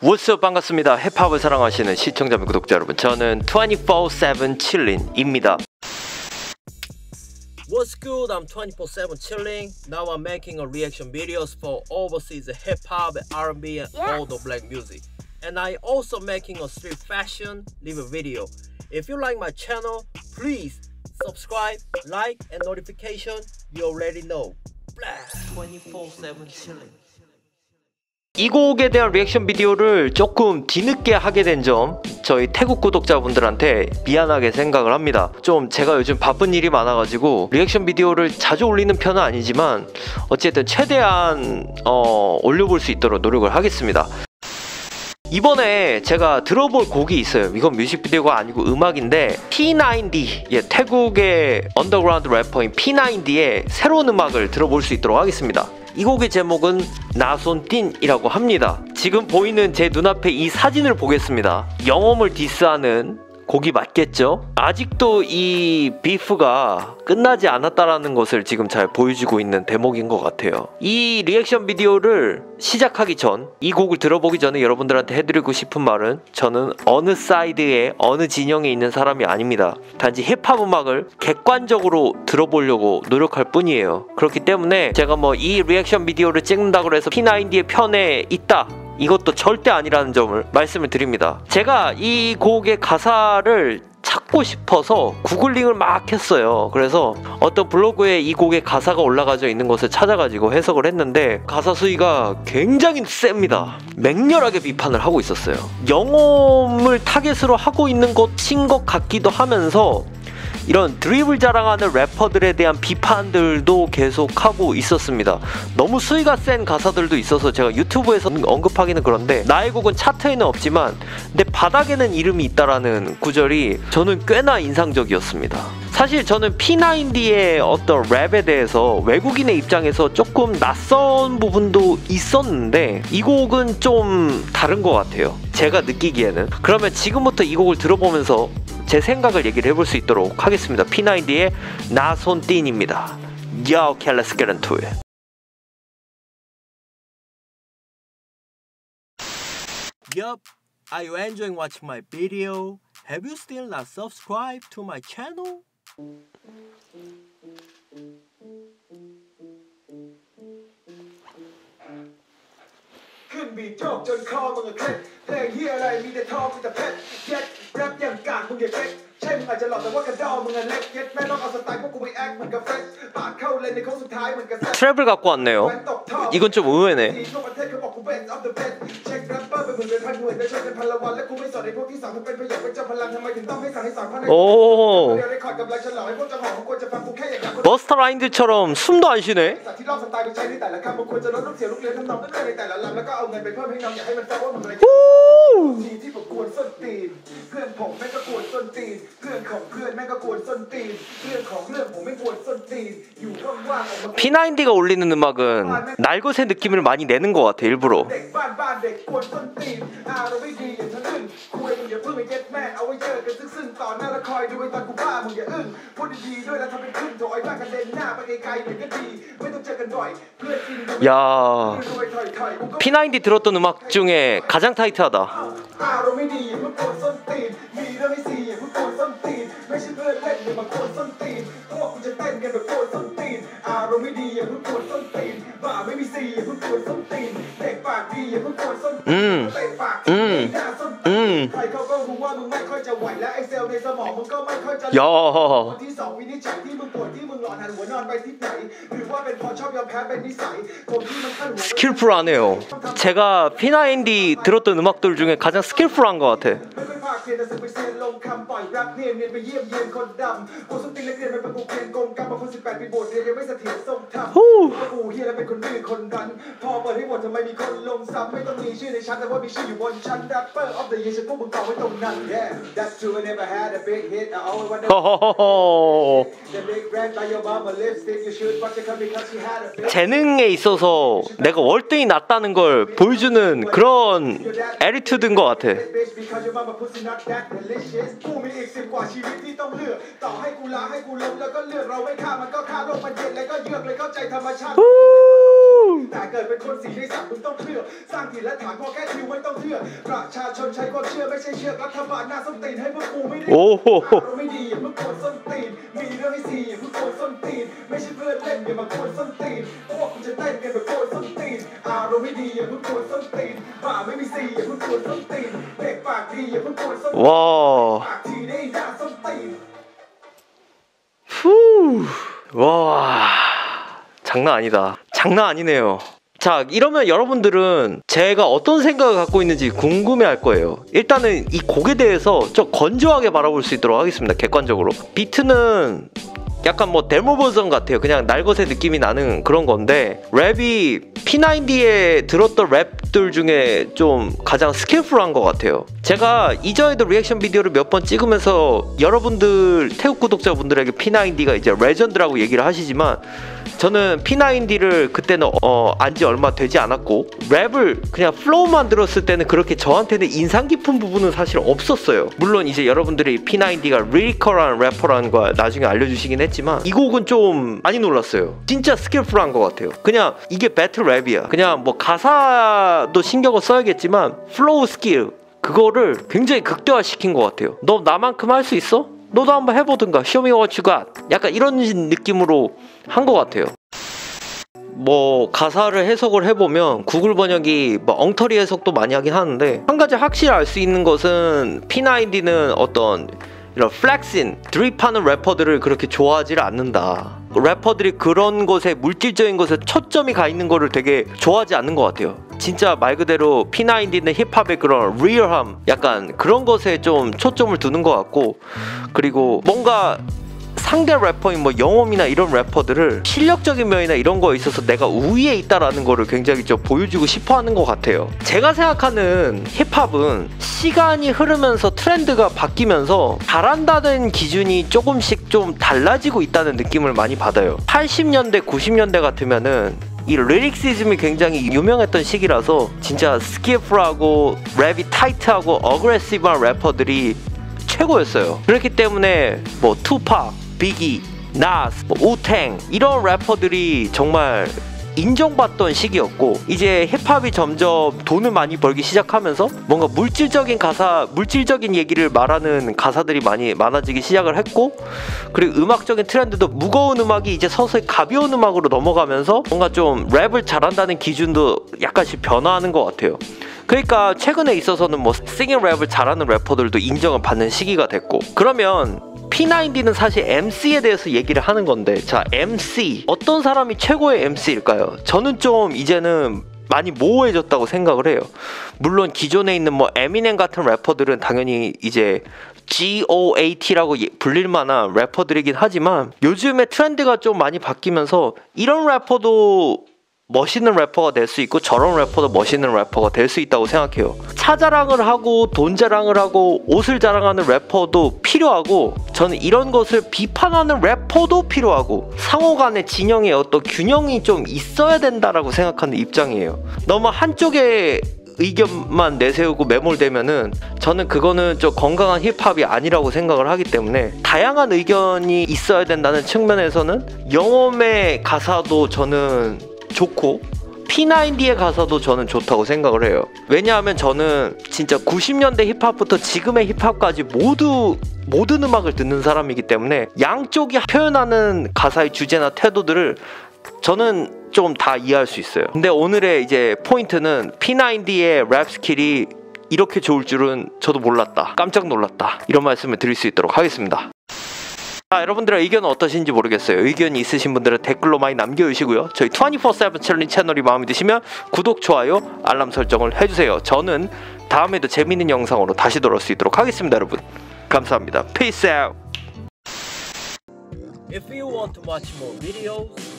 왓츠업 반갑습니다. 힙합을 사랑하시는 시청자 구독자 여러분, 저는 24-7-Chillin입니다. What's good? I'm 24-7-Chillin. Now I'm making a reaction videos for overseas hip-hop, R&B and all the black music. And I also making a street fashion live video. If you like my channel, please subscribe, like and notification. You already know. 24-7-Chillin. 이 곡에 대한 리액션 비디오를 조금 뒤늦게 하게 된 점 저희 태국 구독자분들한테 미안하게 생각을 합니다. 좀 제가 요즘 바쁜 일이 많아가지고 리액션 비디오를 자주 올리는 편은 아니지만 어쨌든 최대한 올려볼 수 있도록 노력을 하겠습니다. 이번에 제가 들어볼 곡이 있어요. 이건 뮤직비디오가 아니고 음악인데 P9D, 태국의 언더그라운드 래퍼인 P9D의 새로운 음악을 들어볼 수 있도록 하겠습니다. 이 곡의 제목은 "나 손 띈" 이라고 합니다. 지금 보이는 제 눈앞에 이 사진을 보겠습니다. 영엄을 디스하는 곡이 맞겠죠? 아직도 이 비프가 끝나지 않았다라는 것을 지금 잘 보여주고 있는 대목인 것 같아요. 이 리액션 비디오를 시작하기 전, 이 곡을 들어보기 전에 여러분들한테 해드리고 싶은 말은, 저는 어느 사이드에 어느 진영에 있는 사람이 아닙니다. 단지 힙합 음악을 객관적으로 들어보려고 노력할 뿐이에요. 그렇기 때문에 제가 이 리액션 비디오를 찍는다고 해서 P9D의 편에 있다, 이것도 절대 아니라는 점을 말씀을 드립니다. 제가 이 곡의 가사를 찾고 싶어서 구글링을 막 했어요. 그래서 어떤 블로그에 이 곡의 가사가 올라가져 있는 것을 찾아가지고 해석을 했는데 가사 수위가 굉장히 셉니다. 맹렬하게 비판을 하고 있었어요. 영혼을 타겟으로 하고 있는 것인 것 같기도 하면서 이런 드립을 자랑하는 래퍼들에 대한 비판들도 계속하고 있었습니다. 너무 수위가 센 가사들도 있어서 제가 유튜브에서 언급하기는 그런데, 나의 곡은 차트에는 없지만 내 바닥에는 이름이 있다라는 구절이 저는 꽤나 인상적이었습니다. 사실 저는 P9D의 어떤 랩에 대해서 외국인의 입장에서 조금 낯선 부분도 있었는데 이 곡은 좀 다른 것 같아요, 제가 느끼기에는. 그러면 지금부터 이 곡을 들어보면서 제 생각을 얘기를 해볼 수 있도록 하겠습니다. P9D의 "나 손 띈입니다. Yo, okay, let's get into it. Yup, are you enjoying watching my video? Have you still not subscribed to my channel? Couldn't be talk, don't call on the clip. They hear I mean the talk with the pet. Get rap young gang, when you get. Shame I just love the work of dog, when I let get. Man, I'm also like, what could we act like a friend? But cold and the coast of time, when I 트랩을 갖고 왔네요. 이건 좀 의외네. 오, 버스터 라인들처럼 숨도 안 쉬네. 오! P9D가 올리는 음악은 날것의 느낌을 많이 내는 것 같아, 일부러. 야, P9D 들었던 음악 중에 가장 타이트하다. 야, 스킬풀하네요. 제가 P9D 들었던 음악들 중에 가장 스킬풀한 것 같아. 재능에 있어서 내가 월등히 낫다는 걸 보여주는 그런 애티튜드인 것 같아. แต่เกิดเป็นคนสีในสังคมต้องเชื่อสร้างถิ่นและฐานพอแก้คิวไม่ต้องเชื่อประชาชนใช้ความเชื่อไม่ใช่เชื่อรัฐบาลหน้าส้นตีนให้พวกกูไม่ได้โอ้โหไม่ดีเมื่อคนส้นตีนมีเรื่องไม่ดีเมื่อคนส้นตีนไม่ใช่เพื่อนเล่นอย่ามาคนส้นตีนพวกคุณจะเต้นกันแบบคนส้นตีนอารมณ์ไม่ดีอย่าเพิ่งคนส้นตีนป่าไม่มีสีอย่าเพิ่งคนส้นตีนเด็กปากดีอย่าเพิ่งคนส้นตีนปากดีได้หน้าส้นตีน와 장난 아니다. 장난 아니네요. 자, 이러면 여러분들은 제가 어떤 생각을 갖고 있는지 궁금해 할 거예요. 일단은 이 곡에 대해서 좀 건조하게 바라볼 수 있도록 하겠습니다. 객관적으로 비트는 약간 뭐 데모 버전 같아요. 그냥 날것의 느낌이 나는 그런 건데 랩이 P9D에 들었던 랩들 중에 좀 가장 스킬풀한 것 같아요. 제가 이전에도 리액션 비디오를 몇 번 찍으면서 여러분들 태국 구독자분들에게 P9D가 이제 레전드라고 얘기를 하시지만 저는 P9D를 그때는 안지 얼마 되지 않았고 랩을 그냥 플로우만 들었을 때는 그렇게 저한테는 인상 깊은 부분은 사실 없었어요. 물론 이제 여러분들이 P9D가 리리컬한 래퍼라는 걸 나중에 알려주시긴 했지만 이 곡은 좀 많이 놀랐어요. 진짜 스킬풀한 것 같아요. 그냥 이게 배틀 랩이야. 그냥 뭐 가사도 신경을 써야겠지만 플로우 스킬 그거를 굉장히 극대화시킨 것 같아요. 너 나만큼 할 수 있어? 너도 한번 해보든가 Show me what you got 약간 이런 느낌으로 한 것 같아요. 뭐 가사를 해석을 해보면 구글 번역이 뭐 엉터리 해석도 많이 하긴 하는데 한 가지 확실히 알 수 있는 것은 P9D는 어떤 이런 플렉싱, 드립하는 래퍼들을 그렇게 좋아하지를 않는다. 래퍼들이 그런 것에 물질적인 것에 초점이 가 있는 거를 되게 좋아하지 않는 것 같아요. 진짜 말 그대로 P9D는 힙합의 그런 리얼함 약간 그런 것에 좀 초점을 두는 것 같고 그리고 뭔가 상대 래퍼인 뭐 영홈이나 이런 래퍼들을 실력적인 면이나 이런 거에 있어서 내가 우위에 있다라는 거를 굉장히 좀 보여주고 싶어 하는 것 같아요. 제가 생각하는 힙합은 시간이 흐르면서 트렌드가 바뀌면서 잘한다는 기준이 조금씩 좀 달라지고 있다는 느낌을 많이 받아요. 80년대 90년대 같으면은 이 리릭시즘이 굉장히 유명했던 시기라서 진짜 스킬풀하고 랩이 타이트하고 어그레시브한 래퍼들이 최고였어요. 그렇기 때문에 뭐 투팍, 비기, 나스, 우탱 이런 래퍼들이 정말 인정받던 시기였고 이제 힙합이 점점 돈을 많이 벌기 시작하면서 뭔가 물질적인 가사, 물질적인 얘기를 말하는 가사들이 많이 많아지기 시작을 했고 그리고 음악적인 트렌드도 무거운 음악이 이제 서서히 가벼운 음악으로 넘어가면서 뭔가 좀 랩을 잘한다는 기준도 약간씩 변화하는 것 같아요. 그러니까 최근에 있어서는 뭐 싱잉 랩을 잘하는 래퍼들도 인정을 받는 시기가 됐고 그러면 P9D는 사실 MC에 대해서 얘기를 하는 건데 자 MC 어떤 사람이 최고의 MC일까요? 저는 좀 이제는 많이 모호해졌다고 생각을 해요. 물론 기존에 있는 뭐 에미넴 같은 래퍼들은 당연히 이제 GOAT라고 불릴만한 래퍼들이긴 하지만 요즘에 트렌드가 좀 많이 바뀌면서 이런 래퍼도 멋있는 래퍼가 될 수 있고 저런 래퍼도 멋있는 래퍼가 될 수 있다고 생각해요. 차 자랑을 하고 돈 자랑을 하고 옷을 자랑하는 래퍼도 필요하고 저는 이런 것을 비판하는 래퍼도 필요하고 상호 간의 진영의 어떤 균형이 좀 있어야 된다라고 생각하는 입장이에요. 너무 한쪽에 의견만 내세우고 매몰되면은 저는 그거는 좀 건강한 힙합이 아니라고 생각을 하기 때문에 다양한 의견이 있어야 된다는 측면에서는 영홈의 가사도 저는 좋고 P9D의 가사도 저는 좋다고 생각을 해요. 왜냐하면 저는 진짜 90년대 힙합부터 지금의 힙합까지 모든 음악을 듣는 사람이기 때문에 양쪽이 표현하는 가사의 주제나 태도들을 저는 좀 다 이해할 수 있어요. 근데 오늘의 이제 포인트는 P9D의 랩 스킬이 이렇게 좋을 줄은 저도 몰랐다. 깜짝 놀랐다. 이런 말씀을 드릴 수 있도록 하겠습니다. 자, 여러분들의 의견은 어떠신지 모르겠어요. 의견이 있으신 분들은 댓글로 많이 남겨주시고요. 저희 24/7챌린 채널이 마음에 드시면 구독, 좋아요, 알람 설정을 해주세요. 저는 다음에도 재밌는 영상으로 다시 돌아올 수 있도록 하겠습니다. 여러분 감사합니다. Peace out. If you want to watch more videos